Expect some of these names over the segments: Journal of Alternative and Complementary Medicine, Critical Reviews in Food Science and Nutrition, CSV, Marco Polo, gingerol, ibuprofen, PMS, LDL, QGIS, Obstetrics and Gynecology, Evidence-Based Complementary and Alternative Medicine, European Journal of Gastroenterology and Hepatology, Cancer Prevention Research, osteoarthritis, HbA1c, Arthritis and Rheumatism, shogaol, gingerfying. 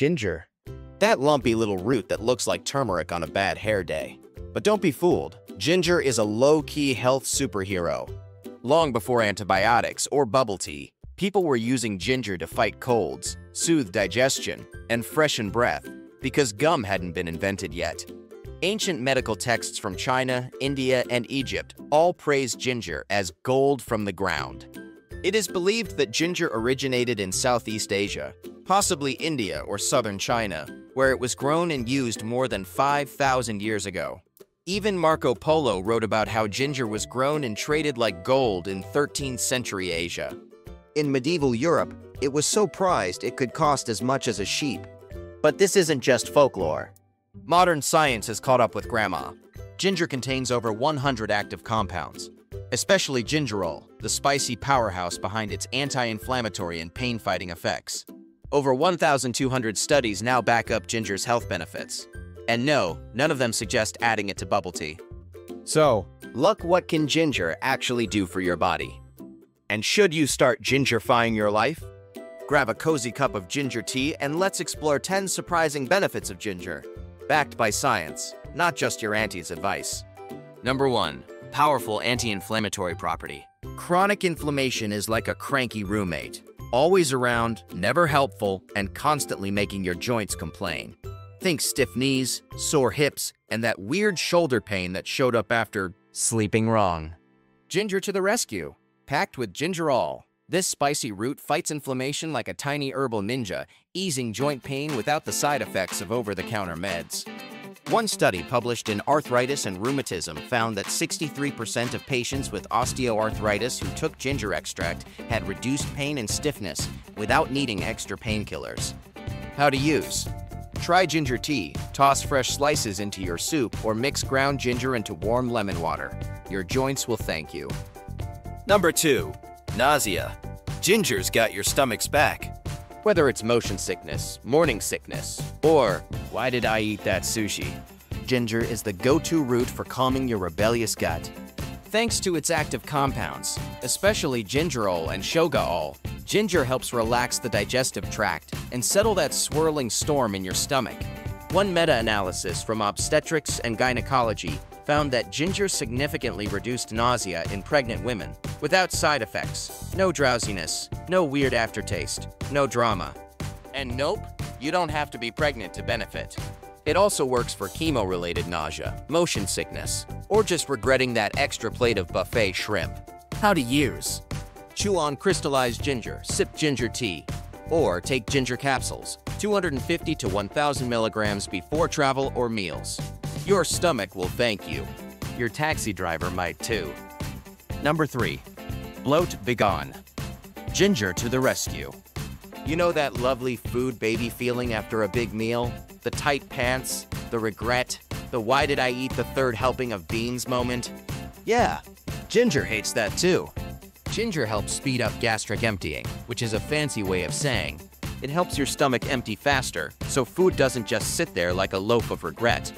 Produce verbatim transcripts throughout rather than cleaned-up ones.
Ginger. That lumpy little root that looks like turmeric on a bad hair day. But don't be fooled. Ginger is a low-key health superhero. Long before antibiotics or bubble tea, people were using ginger to fight colds, soothe digestion, and freshen breath because gum hadn't been invented yet. Ancient medical texts from China, India, and Egypt all praise ginger as gold from the ground. It is believed that ginger originated in Southeast Asia, possibly India or southern China, where it was grown and used more than five thousand years ago. Even Marco Polo wrote about how ginger was grown and traded like gold in thirteenth century Asia. In medieval Europe, it was so prized it could cost as much as a sheep. But this isn't just folklore. Modern science has caught up with grandma. Ginger contains over one hundred active compounds, especially gingerol, the spicy powerhouse behind its anti-inflammatory and pain-fighting effects. Over one thousand two hundred studies now back up ginger's health benefits. And no, none of them suggest adding it to bubble tea. So, look what can ginger actually do for your body. And should you start gingerfying your life? Grab a cozy cup of ginger tea and let's explore ten surprising benefits of ginger. Backed by science, not just your auntie's advice. Number one, powerful anti-inflammatory property. Chronic inflammation is like a cranky roommate, always around, never helpful, and constantly making your joints complain. Think stiff knees, sore hips, and that weird shoulder pain that showed up after sleeping wrong. Ginger to the rescue. Packed with gingerol, this spicy root fights inflammation like a tiny herbal ninja, easing joint pain without the side effects of over-the-counter meds. One study published in Arthritis and Rheumatism found that sixty-three percent of patients with osteoarthritis who took ginger extract had reduced pain and stiffness without needing extra painkillers. How to use? Try ginger tea, toss fresh slices into your soup, or mix ground ginger into warm lemon water. Your joints will thank you. Number two, nausea. Ginger's got your stomach's back. Whether it's motion sickness, morning sickness, or why did I eat that sushi? Ginger is the go-to root for calming your rebellious gut. Thanks to its active compounds, especially gingerol and shogaol, ginger helps relax the digestive tract and settle that swirling storm in your stomach. One meta-analysis from Obstetrics and Gynecology found that ginger significantly reduced nausea in pregnant women, without side effects, no drowsiness, no weird aftertaste, no drama. And nope, you don't have to be pregnant to benefit. It also works for chemo-related nausea, motion sickness, or just regretting that extra plate of buffet shrimp. How to use? Chew on crystallized ginger, sip ginger tea, or take ginger capsules, two hundred fifty to one thousand milligrams before travel or meals. Your stomach will thank you. Your taxi driver might too. Number three, bloat begone. Ginger to the rescue. You know that lovely food baby feeling after a big meal? The tight pants, the regret, the why did I eat the third helping of beans moment? Yeah, ginger hates that too. Ginger helps speed up gastric emptying, which is a fancy way of saying it helps your stomach empty faster, so food doesn't just sit there like a loaf of regret.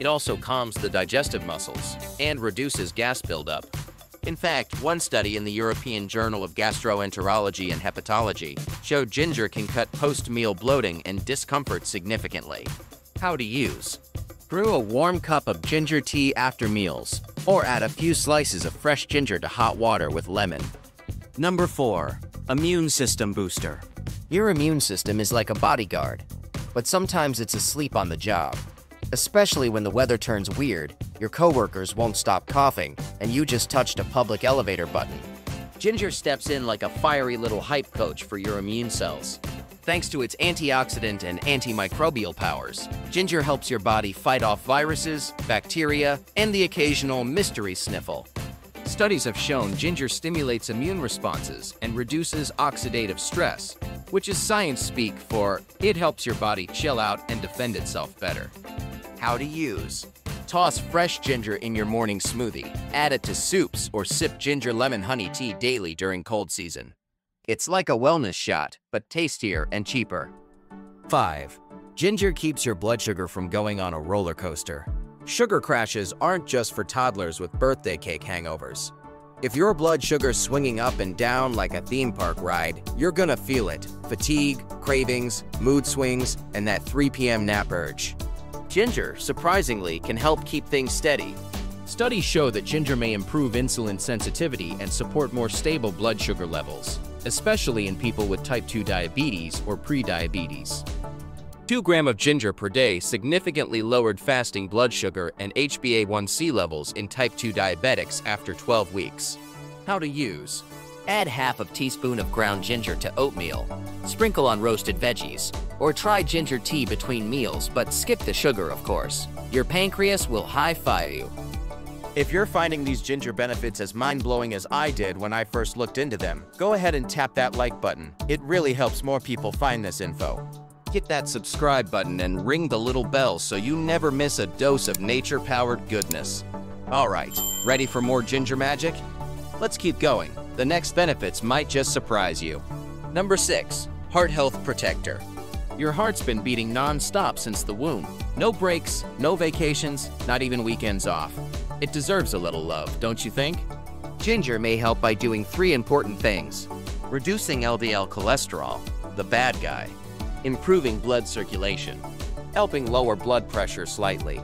It also calms the digestive muscles and reduces gas buildup. In fact, one study in the European Journal of Gastroenterology and Hepatology showed ginger can cut post-meal bloating and discomfort significantly. How to use? Brew a warm cup of ginger tea after meals, or add a few slices of fresh ginger to hot water with lemon. Number four, immune system booster. Your immune system is like a bodyguard, but sometimes it's asleep on the job. Especially when the weather turns weird, your coworkers won't stop coughing, and you just touched a public elevator button. Ginger steps in like a fiery little hype coach for your immune cells. Thanks to its antioxidant and antimicrobial powers, ginger helps your body fight off viruses, bacteria, and the occasional mystery sniffle. Studies have shown ginger stimulates immune responses and reduces oxidative stress, which is science speak for it helps your body chill out and defend itself better. How to use? Toss fresh ginger in your morning smoothie, add it to soups, or sip ginger lemon honey tea daily during cold season. It's like a wellness shot, but tastier and cheaper. Five, ginger keeps your blood sugar from going on a roller coaster. Sugar crashes aren't just for toddlers with birthday cake hangovers. If your blood sugar's swinging up and down like a theme park ride, you're gonna feel it. Fatigue, cravings, mood swings, and that three p m nap urge. Ginger, surprisingly, can help keep things steady. Studies show that ginger may improve insulin sensitivity and support more stable blood sugar levels, especially in people with type two diabetes or pre-diabetes. two grams of ginger per day significantly lowered fasting blood sugar and H b A one C levels in type two diabetics after twelve weeks. How to use? Add half a teaspoon of ground ginger to oatmeal, sprinkle on roasted veggies, or try ginger tea between meals, but skip the sugar, of course. Your pancreas will high-five you. If you're finding these ginger benefits as mind-blowing as I did when I first looked into them, go ahead and tap that like button. It really helps more people find this info. Hit that subscribe button and ring the little bell so you never miss a dose of nature-powered goodness. All right, ready for more ginger magic? Let's keep going. The next benefits might just surprise you. Number six, heart health protector. Your heart's been beating non-stop since the womb. No breaks, no vacations, not even weekends off. It deserves a little love, don't you think? Ginger may help by doing three important things. Reducing L D L cholesterol, the bad guy. Improving blood circulation, helping lower blood pressure slightly.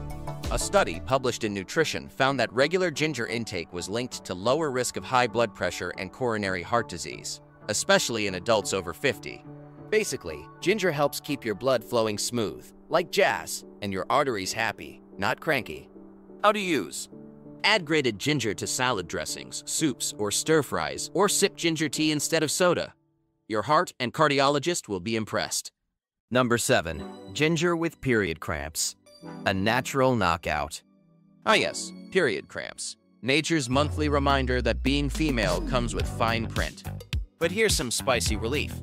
A study published in Nutrition found that regular ginger intake was linked to lower risk of high blood pressure and coronary heart disease, especially in adults over fifty. Basically, ginger helps keep your blood flowing smooth, like jazz, and your arteries happy, not cranky. How to use? Add grated ginger to salad dressings, soups, or stir-fries, or sip ginger tea instead of soda. Your heart and cardiologist will be impressed. Number seven, ginger with period cramps, a natural knockout. Ah yes, period cramps, nature's monthly reminder that being female comes with fine print. But here's some spicy relief.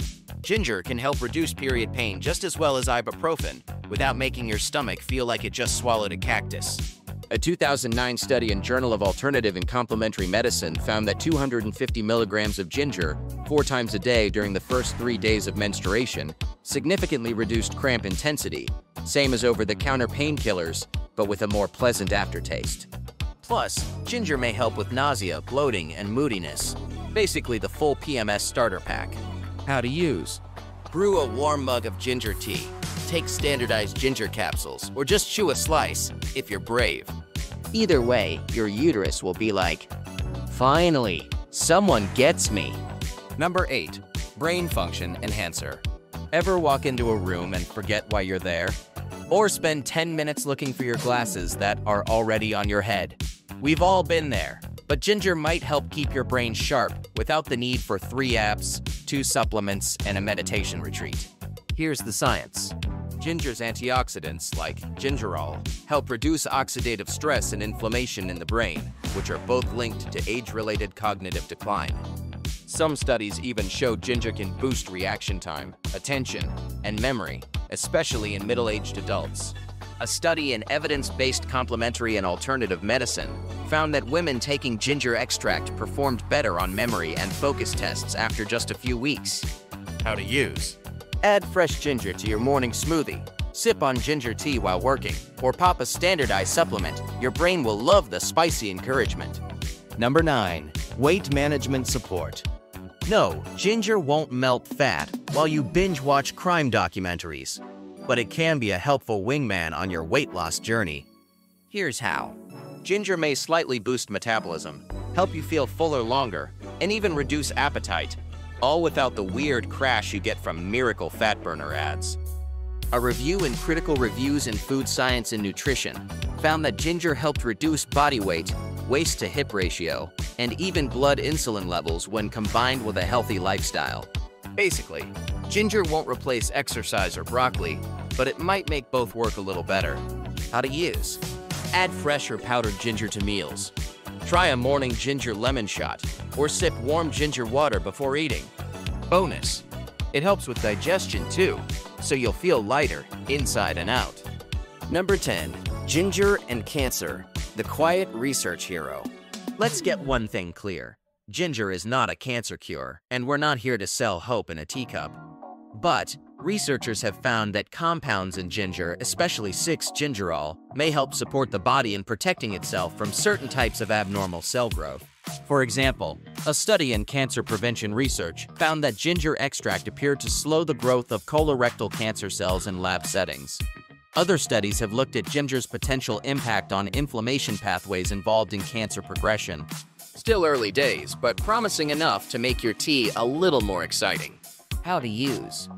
Ginger can help reduce period pain just as well as ibuprofen, without making your stomach feel like it just swallowed a cactus. A two thousand nine study in Journal of Alternative and Complementary Medicine found that two hundred fifty milligrams of ginger, four times a day during the first three days of menstruation, significantly reduced cramp intensity, same as over-the-counter painkillers, but with a more pleasant aftertaste. Plus, ginger may help with nausea, bloating, and moodiness, basically the full P M S starter pack. How to use? Brew a warm mug of ginger tea. Take standardized ginger capsules, or just chew a slice, if you're brave. Either way, your uterus will be like, finally, someone gets me. Number eight, brain function enhancer. Ever walk into a room and forget why you're there? Or spend ten minutes looking for your glasses that are already on your head? We've all been there, but ginger might help keep your brain sharp without the need for three apps, two supplements, and a meditation retreat. Here's the science. Ginger's antioxidants, like gingerol, help reduce oxidative stress and inflammation in the brain, which are both linked to age-related cognitive decline. Some studies even show ginger can boost reaction time, attention, and memory, especially in middle-aged adults. A study in Evidence-Based Complementary and Alternative Medicine found that women taking ginger extract performed better on memory and focus tests after just a few weeks. How to use? Add fresh ginger to your morning smoothie, sip on ginger tea while working, or pop a standardized supplement. Your brain will love the spicy encouragement. Number nine, weight management support. No, ginger won't melt fat while you binge-watch crime documentaries, but it can be a helpful wingman on your weight loss journey. Here's how. Ginger may slightly boost metabolism, help you feel fuller longer, and even reduce appetite, all without the weird crash you get from miracle fat burner ads. A review in Critical Reviews in Food Science and Nutrition found that ginger helped reduce body weight, waist-to-hip ratio, and even blood insulin levels when combined with a healthy lifestyle. Basically, ginger won't replace exercise or broccoli, but it might make both work a little better. How to use? Add fresh or powdered ginger to meals. Try a morning ginger lemon shot, or sip warm ginger water before eating. Bonus, it helps with digestion too, so you'll feel lighter inside and out. Number ten, ginger and cancer, the quiet research hero. Let's get one thing clear. Ginger is not a cancer cure, and we're not here to sell hope in a teacup. But researchers have found that compounds in ginger, especially six gingerol, may help support the body in protecting itself from certain types of abnormal cell growth. For example, a study in Cancer Prevention Research found that ginger extract appeared to slow the growth of colorectal cancer cells in lab settings. Other studies have looked at ginger's potential impact on inflammation pathways involved in cancer progression. Still early days, but promising enough to make your tea a little more exciting. How to use.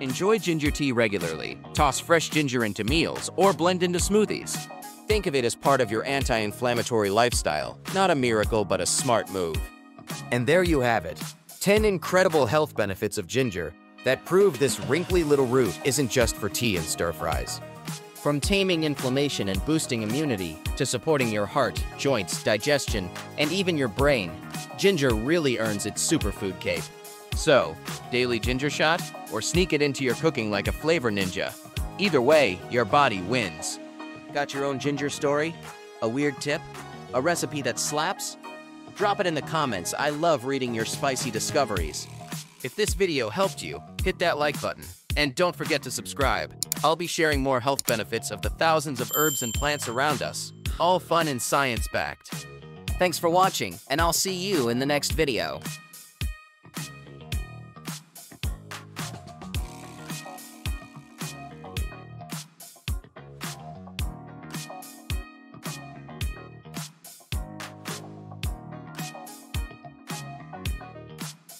Enjoy ginger tea regularly. Toss fresh ginger into meals or blend into smoothies. Think of it as part of your anti-inflammatory lifestyle. Not a miracle, but a smart move. And there you have it. ten incredible health benefits of ginger that prove this wrinkly little root isn't just for tea and stir-fries. From taming inflammation and boosting immunity to supporting your heart, joints, digestion, and even your brain, ginger really earns its superfood cape. So, daily ginger shot or sneak it into your cooking like a flavor ninja? Either way, your body wins. Got your own ginger story? A weird tip? A recipe that slaps? Drop it in the comments. I love reading your spicy discoveries. If this video helped you, hit that like button. And don't forget to subscribe. I'll be sharing more health benefits of the thousands of herbs and plants around us, all fun and science-backed. Thanks for watching, and I'll see you in the next video.